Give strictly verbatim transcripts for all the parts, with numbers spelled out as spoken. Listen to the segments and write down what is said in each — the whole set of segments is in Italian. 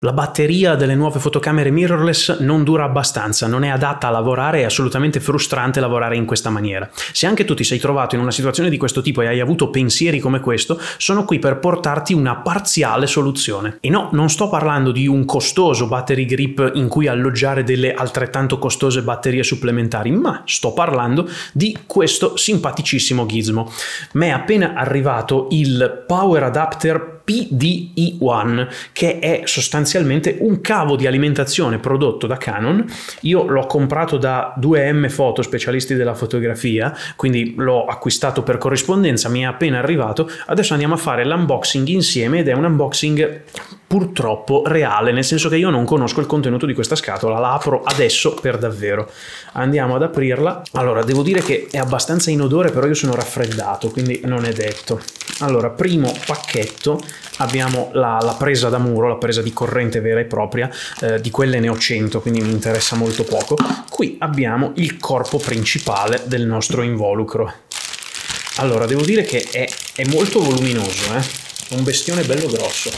La batteria delle nuove fotocamere mirrorless non dura abbastanza, non è adatta a lavorare, è assolutamente frustrante lavorare in questa maniera. Se anche tu ti sei trovato in una situazione di questo tipo e hai avuto pensieri come questo, sono qui per portarti una parziale soluzione. E no, non sto parlando di un costoso battery grip in cui alloggiare delle altrettanto costose batterie supplementari, ma sto parlando di questo simpaticissimo gizmo. Mi è appena arrivato il Power Adapter P D E uno, che è sostanzialmente un cavo di alimentazione prodotto da Canon. Io l'ho comprato da due M Photo, specialisti della fotografia, quindi l'ho acquistato per corrispondenza, mi è appena arrivato. Adesso andiamo a fare l'unboxing insieme, ed è un unboxing purtroppo reale, nel senso che io non conosco il contenuto di questa scatola, la apro adesso per davvero. Andiamo ad aprirla. Allora, devo dire che è abbastanza inodore, però io sono raffreddato, quindi non è detto. Allora, primo pacchetto, abbiamo la, la presa da muro, la presa di corrente vera e propria, eh, di quelle ne ho cento, quindi mi interessa molto poco. Qui abbiamo il corpo principale del nostro involucro. Allora, devo dire che è, è molto voluminoso, eh? Un bestione bello grosso.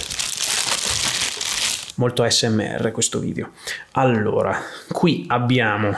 Molto A S M R questo video. Allora, qui abbiamo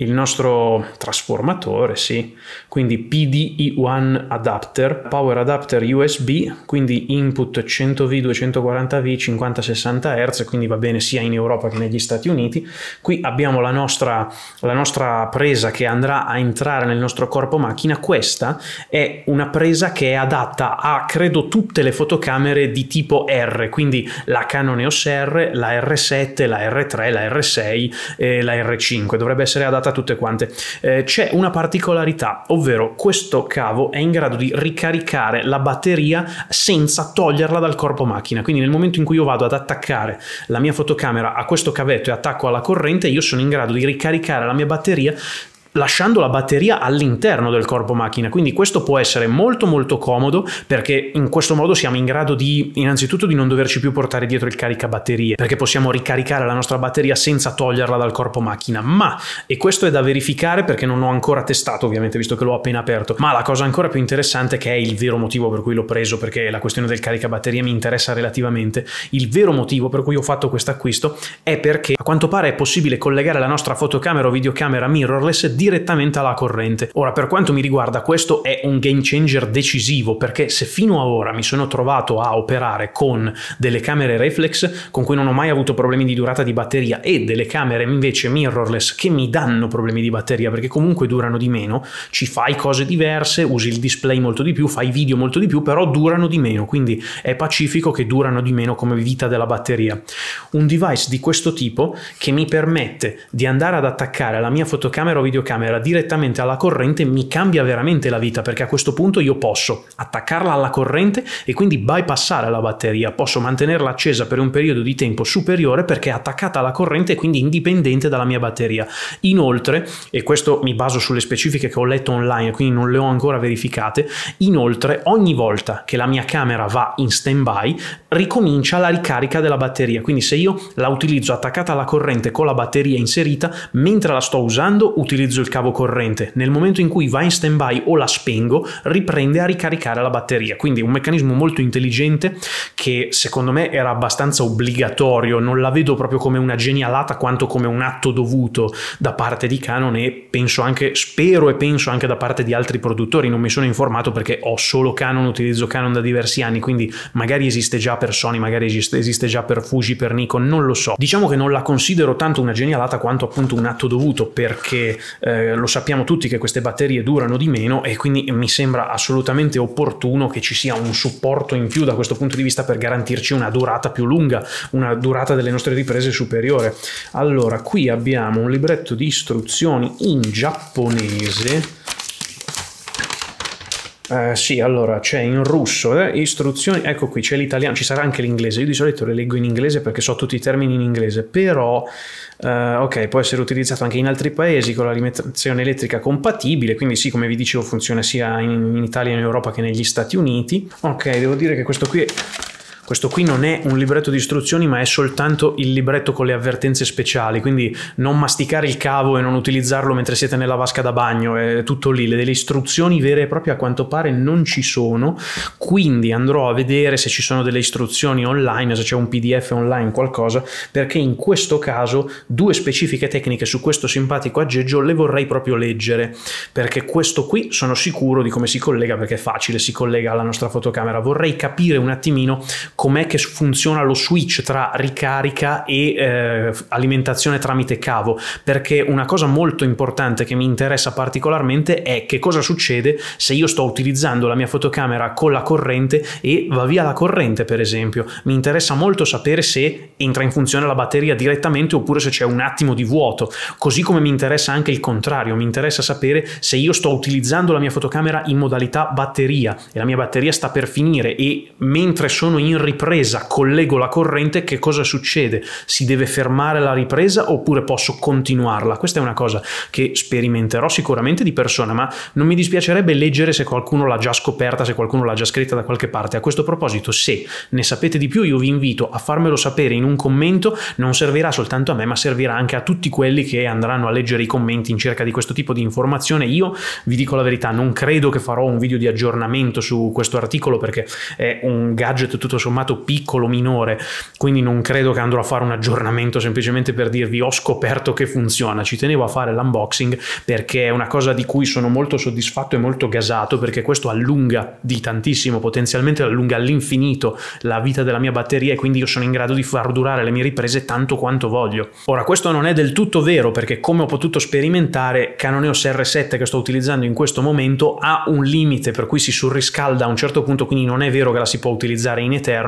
il nostro trasformatore, sì, quindi P D E uno adapter, power adapter U S B, quindi input cento V, duecentoquaranta V, cinquanta sessanta hertz, quindi va bene sia in Europa che negli Stati Uniti. Qui abbiamo la nostra, la nostra presa che andrà a entrare nel nostro corpo macchina. Questa è una presa che è adatta a, credo, tutte le fotocamere di tipo R, quindi la Canon E O S R, la R sette, la R tre, la R sei e la R cinque, dovrebbe essere adatta tutte quante. Eh, c'è una particolarità, ovvero questo cavo è in grado di ricaricare la batteria senza toglierla dal corpo macchina, quindi nel momento in cui io vado ad attaccare la mia fotocamera a questo cavetto e attacco alla corrente, io sono in grado di ricaricare la mia batteria lasciando la batteria all'interno del corpo macchina. Quindi questo può essere molto molto comodo, perché in questo modo siamo in grado di, innanzitutto, di non doverci più portare dietro il caricabatterie, perché possiamo ricaricare la nostra batteria senza toglierla dal corpo macchina. Ma, e questo è da verificare perché non ho ancora testato ovviamente, visto che l'ho appena aperto, ma la cosa ancora più interessante, che è il vero motivo per cui l'ho preso, perché la questione del caricabatterie mi interessa relativamente, il vero motivo per cui ho fatto questo acquisto è perché a quanto pare è possibile collegare la nostra fotocamera o videocamera mirrorless direttamente alla corrente. Ora, per quanto mi riguarda, questo è un game changer decisivo, perché se fino a ora mi sono trovato a operare con delle camere reflex con cui non ho mai avuto problemi di durata di batteria, e delle camere invece mirrorless che mi danno problemi di batteria perché comunque durano di meno, ci fai cose diverse, usi il display molto di più, fai video molto di più, però durano di meno, quindi è pacifico che durano di meno come vita della batteria. Un device di questo tipo, che mi permette di andare ad attaccare la mia fotocamera o videocamera direttamente alla corrente, mi cambia veramente la vita, perché a questo punto io posso attaccarla alla corrente e quindi bypassare la batteria, posso mantenerla accesa per un periodo di tempo superiore perché è attaccata alla corrente e quindi indipendente dalla mia batteria. Inoltre, e questo mi baso sulle specifiche che ho letto online, quindi non le ho ancora verificate, inoltre ogni volta che la mia camera va in stand-by ricomincia la ricarica della batteria, quindi se io la utilizzo attaccata alla corrente con la batteria inserita, mentre la sto usando utilizzo il cavo corrente, nel momento in cui va in stand by o la spengo riprende a ricaricare la batteria. Quindi un meccanismo molto intelligente, che secondo me era abbastanza obbligatorio, non la vedo proprio come una genialata quanto come un atto dovuto da parte di Canon, e penso anche, spero e penso anche da parte di altri produttori. Non mi sono informato perché ho solo Canon, utilizzo Canon da diversi anni, quindi magari esiste già per Sony, magari esiste, esiste già per Fuji, per Nikon, non lo so. Diciamo che non la considero tanto una genialata quanto appunto un atto dovuto, perché eh, Eh, lo sappiamo tutti che queste batterie durano di meno, e quindi mi sembra assolutamente opportuno che ci sia un supporto in più da questo punto di vista per garantirci una durata più lunga, una durata delle nostre riprese superiore. Allora, qui abbiamo un libretto di istruzioni in giapponese. Uh, sì, allora c'è in russo, eh, istruzioni, ecco qui c'è l'italiano, ci sarà anche l'inglese. Io di solito le leggo in inglese perché so tutti i termini in inglese, però uh, ok, può essere utilizzato anche in altri paesi con l'alimentazione elettrica compatibile, quindi sì, come vi dicevo, funziona sia in, in Italia, in Europa che negli Stati Uniti. Ok, devo dire che questo qui è... Questo qui non è un libretto di istruzioni, ma è soltanto il libretto con le avvertenze speciali, quindi non masticare il cavo e non utilizzarlo mentre siete nella vasca da bagno, è tutto lì. Delle istruzioni vere e proprie a quanto pare non ci sono, quindi andrò a vedere se ci sono delle istruzioni online, se c'è un P D F online, qualcosa, perché in questo caso due specifiche tecniche su questo simpatico aggeggio le vorrei proprio leggere, perché questo qui sono sicuro di come si collega, perché è facile, si collega alla nostra fotocamera. Vorrei capire un attimino com'è che funziona lo switch tra ricarica e eh, alimentazione tramite cavo, perché una cosa molto importante che mi interessa particolarmente è che cosa succede se io sto utilizzando la mia fotocamera con la corrente e va via la corrente, per esempio. Mi interessa molto sapere se entra in funzione la batteria direttamente oppure se c'è un attimo di vuoto, così come mi interessa anche il contrario. Mi interessa sapere se io sto utilizzando la mia fotocamera in modalità batteria e la mia batteria sta per finire e mentre sono in ripresa collego la corrente, che cosa succede? Si deve fermare la ripresa oppure posso continuarla? Questa è una cosa che sperimenterò sicuramente di persona, ma non mi dispiacerebbe leggere se qualcuno l'ha già scoperta, se qualcuno l'ha già scritta da qualche parte. A questo proposito, se ne sapete di più, io vi invito a farmelo sapere in un commento. Non servirà soltanto a me, ma servirà anche a tutti quelli che andranno a leggere i commenti in cerca di questo tipo di informazione. Io vi dico la verità, non credo che farò un video di aggiornamento su questo articolo, perché è un gadget tutto sommato piccolo, minore, quindi non credo che andrò a fare un aggiornamento semplicemente per dirvi ho scoperto che funziona. Ci tenevo a fare l'unboxing perché è una cosa di cui sono molto soddisfatto e molto gasato, perché questo allunga di tantissimo, potenzialmente allunga all'infinito la vita della mia batteria, e quindi io sono in grado di far durare le mie riprese tanto quanto voglio. Ora, questo non è del tutto vero, perché come ho potuto sperimentare, Canon E O S R sette che sto utilizzando in questo momento ha un limite per cui si surriscalda a un certo punto, quindi non è vero che la si può utilizzare in eterno.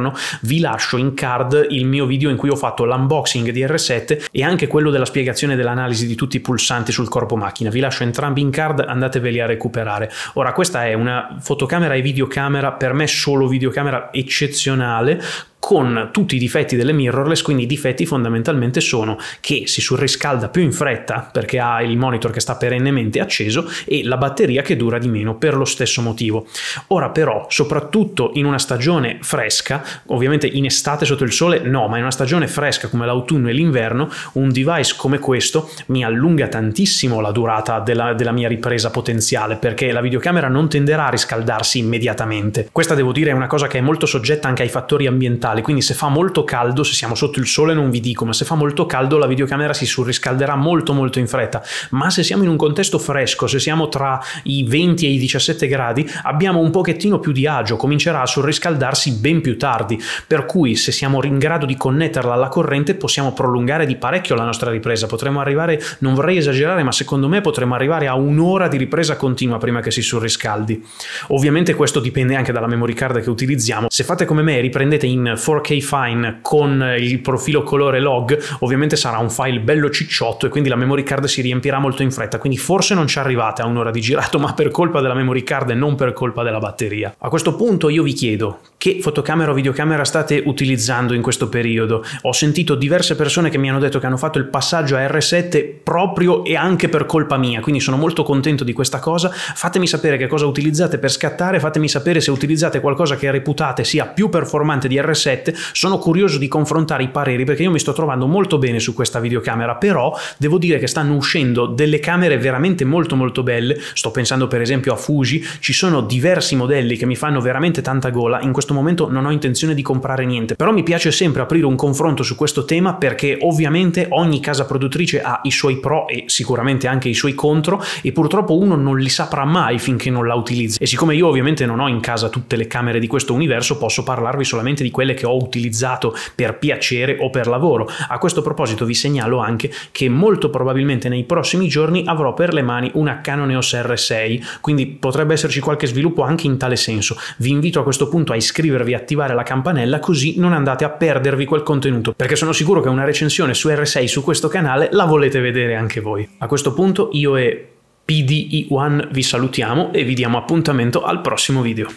Vi lascio in card il mio video in cui ho fatto l'unboxing di R sette e anche quello della spiegazione dell'analisi di tutti i pulsanti sul corpo macchina. Vi lascio entrambi in card, andateveli a recuperare. Ora, questa è una fotocamera e videocamera, per me solo videocamera, eccezionale, con tutti i difetti delle mirrorless. Quindi i difetti fondamentalmente sono che si surriscalda più in fretta perché ha il monitor che sta perennemente acceso e la batteria che dura di meno per lo stesso motivo. Ora però, soprattutto in una stagione fresca, ovviamente in estate sotto il sole no, ma in una stagione fresca come l'autunno e l'inverno, un device come questo mi allunga tantissimo la durata della, della mia ripresa potenziale, perché la videocamera non tenderà a riscaldarsi immediatamente. Questa, devo dire, è una cosa che è molto soggetta anche ai fattori ambientali. Quindi se fa molto caldo, se siamo sotto il sole non vi dico, ma se fa molto caldo la videocamera si surriscalderà molto molto in fretta, ma se siamo in un contesto fresco, se siamo tra i venti e i diciassette gradi, abbiamo un pochettino più di agio, comincerà a surriscaldarsi ben più tardi, per cui se siamo in grado di connetterla alla corrente possiamo prolungare di parecchio la nostra ripresa. Potremmo arrivare, non vorrei esagerare, ma secondo me potremmo arrivare a un'ora di ripresa continua prima che si surriscaldi. Ovviamente questo dipende anche dalla memory card che utilizziamo. Se fate come me e riprendete in quattro K Fine con il profilo colore log, ovviamente sarà un file bello cicciotto e quindi la memory card si riempirà molto in fretta, quindi forse non ci arrivate a un'ora di girato, ma per colpa della memory card e non per colpa della batteria. A questo punto io vi chiedo che fotocamera o videocamera state utilizzando in questo periodo. Ho sentito diverse persone che mi hanno detto che hanno fatto il passaggio a R sette proprio e anche per colpa mia, quindi sono molto contento di questa cosa. Fatemi sapere che cosa utilizzate per scattare, fatemi sapere se utilizzate qualcosa che reputate sia più performante di R sette. Sono curioso di confrontare i pareri, perché io mi sto trovando molto bene su questa videocamera, però devo dire che stanno uscendo delle camere veramente molto molto belle. Sto pensando per esempio a Fuji, ci sono diversi modelli che mi fanno veramente tanta gola. In questo momento non ho intenzione di comprare niente, però mi piace sempre aprire un confronto su questo tema, perché ovviamente ogni casa produttrice ha i suoi pro e sicuramente anche i suoi contro, e purtroppo uno non li saprà mai finché non la utilizza. E siccome io ovviamente non ho in casa tutte le camere di questo universo, posso parlarvi solamente di quelle che ho utilizzato per piacere o per lavoro. A questo proposito vi segnalo anche che molto probabilmente nei prossimi giorni avrò per le mani una Canon E O S R sei, quindi potrebbe esserci qualche sviluppo anche in tale senso. Vi invito a questo punto a iscrivervi e attivare la campanella, così non andate a perdervi quel contenuto, perché sono sicuro che una recensione su R sei su questo canale la volete vedere anche voi. A questo punto io e P D E uno vi salutiamo e vi diamo appuntamento al prossimo video.